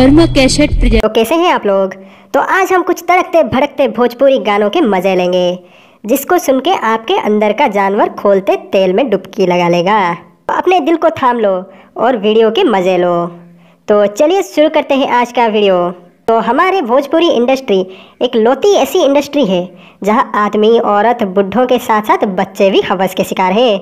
Verma cassette present. तो कैसे हैं आप लोग? तो आज हम कुछ तड़कते भड़कते भोजपुरी गानों के मजे लेंगे, जिसको सुन के आपके अंदर का जानवर खोलते तेल में डुबकी लगा लेगा। तो अपने दिल को थाम लो और वीडियो के मजे लो। तो चलिए शुरू करते हैं आज का वीडियो। तो हमारे भोजपुरी इंडस्ट्री एक लौती ऐसी इंडस्ट्री है जहाँ आदमी, औरत, बुढ़ों के साथ साथ बच्चे भी हवस के शिकार है।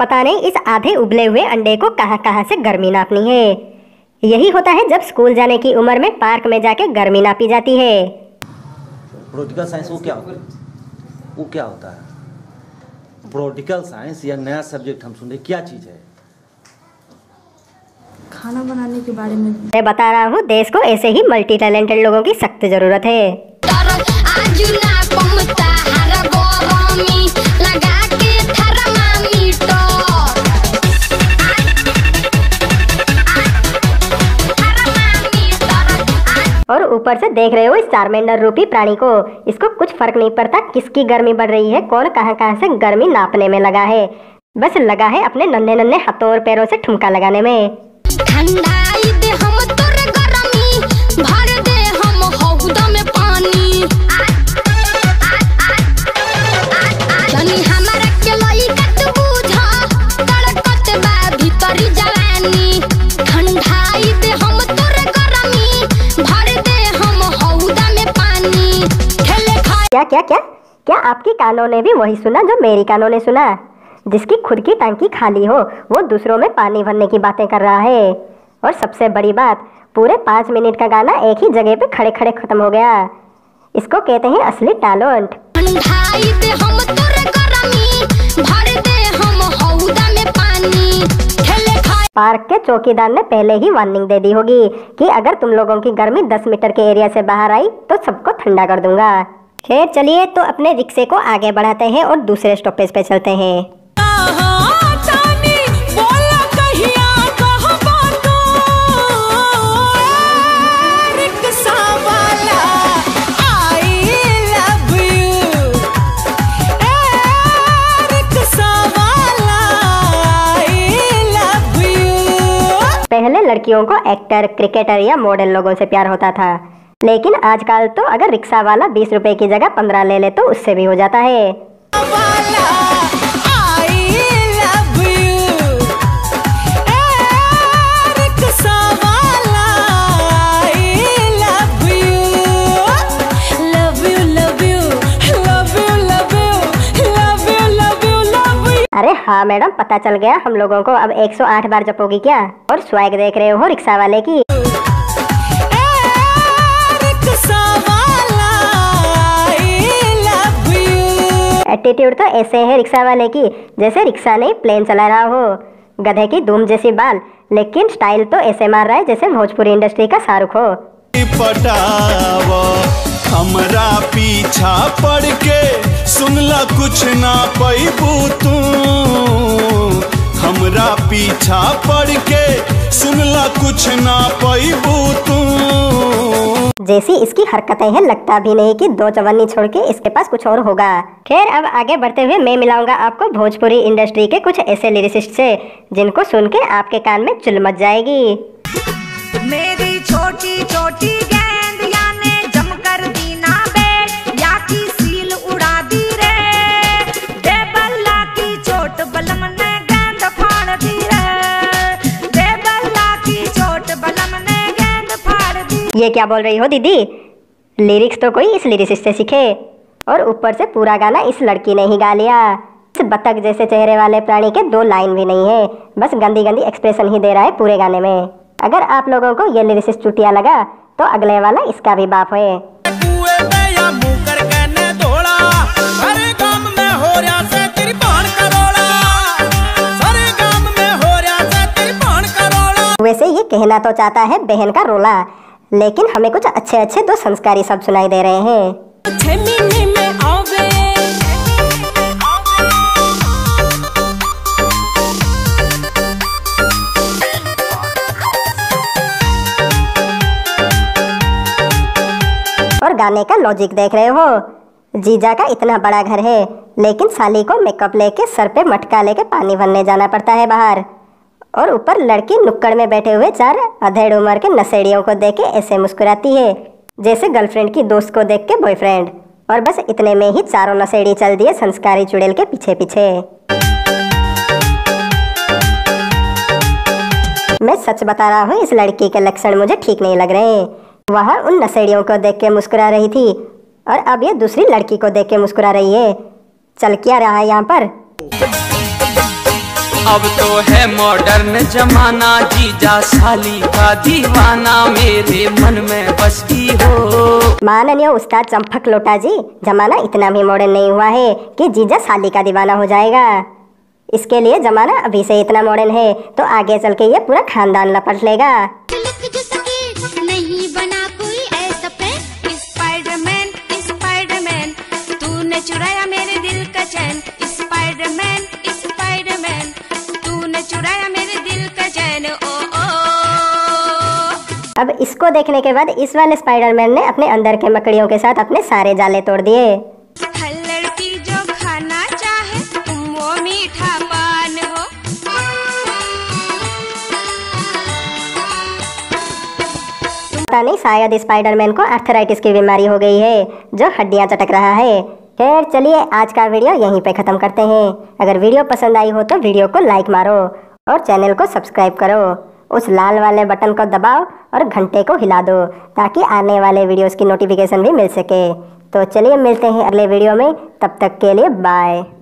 पता नहीं इस आधे उबले हुए अंडे को कहाँ से गर्मी नापनी है। यही होता है जब स्कूल जाने की उम्र में पार्क में जाके गर्मी नापी जाती है। पॉलिटिकल साइंस वो क्या होता है? पॉलिटिकल साइंस या नया सब्जेक्ट हम सुने, क्या चीज है? खाना बनाने के बारे में मैं बता रहा हूँ। देश को ऐसे ही मल्टी टैलेंटेड लोगों की सख्त जरूरत है। और ऊपर से देख रहे हो इस चार्मेंडर रूपी प्राणी को, इसको कुछ फर्क नहीं पड़ता किसकी गर्मी बढ़ रही है, कौन कहाँ से गर्मी नापने में लगा है। बस लगा है अपने नन्हे नन्हे हाथों और पैरों से ठुमका लगाने में। ठंडाई दे हम तोर गर्मी, भर दे हम हौदा में पानी। जानी हमरा के लई कत बुझा, तड़कत बा भीतरी जवानी। ठंडाई दे हम तोर गर्मी, भर दे हम हौदा में पानी। क्या आपकी कानों ने भी वही सुना जो मेरी कानों ने सुना? जिसकी खुद की टंकी खाली हो वो दूसरों में पानी भरने की बातें कर रहा है। और सबसे बड़ी बात, पूरे 5 मिनट का गाना एक ही जगह पे खड़े खड़े खत्म हो गया। इसको कहते हैं असली टैलेंट। पार्क के चौकीदार ने पहले ही वार्निंग दे दी होगी कि अगर तुम लोगों की गर्मी 10 मीटर के एरिया से बाहर आई तो सबको ठंडा कर दूंगा। खैर चलिए तो अपने रिक्शे को आगे बढ़ाते हैं और दूसरे स्टॉपेज पे चलते हैं। पहले लड़कियों को एक्टर, क्रिकेटर या मॉडल लोगों से प्यार होता था, लेकिन आजकल तो अगर रिक्शा वाला 20 रुपए की जगह 15 ले ले तो उससे भी हो जाता है। अरे हाँ मैडम, पता चल गया हम लोगों को। अब 108 बार जपोगी क्या? और स्वैग देख रहे हो रिक्शा वाले की। एटीट्यूड तो ऐसे है रिक्शा वाले की जैसे रिक्शा नहीं प्लेन चला रहा हो। गधे की धूम जैसी बाल, लेकिन स्टाइल तो ऐसे मार रहा है जैसे भोजपुरी इंडस्ट्री का शाहरुख हो। हमरा पीछा पड़ के सुनला कुछ ना पैबू तू, हमरा पीछा पड़ के सुनला कुछ ना पैबू तू। जैसी इसकी हरकतें हैं लगता भी नहीं कि 2 चवन्नी छोड़ के इसके पास कुछ और होगा। खैर अब आगे बढ़ते हुए मैं मिलाऊंगा आपको भोजपुरी इंडस्ट्री के कुछ ऐसे लिरिसिस्ट से जिनको सुन के आपके कान में चुल मच जाएगी। मेरी छोटी छोटी गेंद याने जम कर दीना बैट या की सील उड़ा दी रे, दे बल्ला की चोट बलम ने गेंद फाड़ दी रे, दे बल्ला की चोट बलम ने गेंद फाड़ दी। ये क्या बोल रही हो दीदी? लिरिक्स तो कोई इस लिरिसिस्ट से सीखे। और ऊपर से पूरा गाना इस लड़की ने ही गा लिया। इस बतख जैसे चेहरे वाले प्राणी के 2 लाइन भी नहीं है, बस गंदी गंदी एक्सप्रेशन ही दे रहा है पूरे गाने में। अगर आप लोगों को ये लिरिक्स चुटिया लगा तो अगले वाला इसका भी बाप है। वैसे ये कहना तो चाहता है बहन का रोला, लेकिन हमें कुछ अच्छे 2 संस्कारी शब्द सुनाई दे रहे हैं। जाने का लॉजिक देख रहे हो। जीजा का इतना बड़ा घर है लेकिन साली को मेकअप लेके सर पे मटका लेके पानी भरने जाना पड़ता है बाहर, और ऊपर लड़की नुक्कड़ में बैठे हुए चार अधेड़ उम्र के नशेड़ियों को देख के ऐसे मुस्कुराती है जैसे गर्लफ्रेंड की दोस्त को देख के बॉयफ्रेंड। और बस इतने में ही चारों नशेड़ी चल दिए संस्कारी चुड़ैल के पीछे पीछे। मैं सच बता रहा हूँ, इस लड़की के लक्षण मुझे ठीक नहीं लग रहे हैं। वहाँ उन नशेड़ियों को देख के मुस्कुरा रही थी और अब ये दूसरी लड़की को देख के मुस्कुरा रही है। चल क्या रहा है यहाँ पर? अब तो है मॉडर्न जमाना, जीजा साली का दीवाना, मेरे मन में बसती हो। माननीय उस्ताद चंपक लोटा जी, जमाना इतना भी मॉडर्न नहीं हुआ है कि जीजा साली का दीवाना हो जाएगा। इसके लिए जमाना अभी से इतना मॉडर्न है तो आगे चल के ये पूरा खानदान लपट लेगा। नहीं बना कोई ऐसा प्लान, स्पाइडरमैन स्पाइडरमैन तूने चुराया मेरे दिल का चैन, स्पाइडरमैन स्पाइडरमैन तूने चुराया मेरे दिल का चैन। ओ अब इसको देखने के बाद इस वाले स्पाइडरमैन ने अपने अंदर के मकड़ियों के साथ अपने सारे जाले तोड़ दिए। नहीं, शायद स्पाइडरमैन को आर्थराइटिस की बीमारी हो गई है जो हड्डियां चटक रहा है। खैर चलिए आज का वीडियो यहीं पे खत्म करते हैं। अगर वीडियो पसंद आई हो तो वीडियो को लाइक मारो और चैनल को सब्सक्राइब करो। उस लाल वाले बटन को दबाओ और घंटे को हिला दो ताकि आने वाले वीडियोस की नोटिफिकेशन भी मिल सके। तो चलिए मिलते हैं अगले वीडियो में, तब तक के लिए बाय।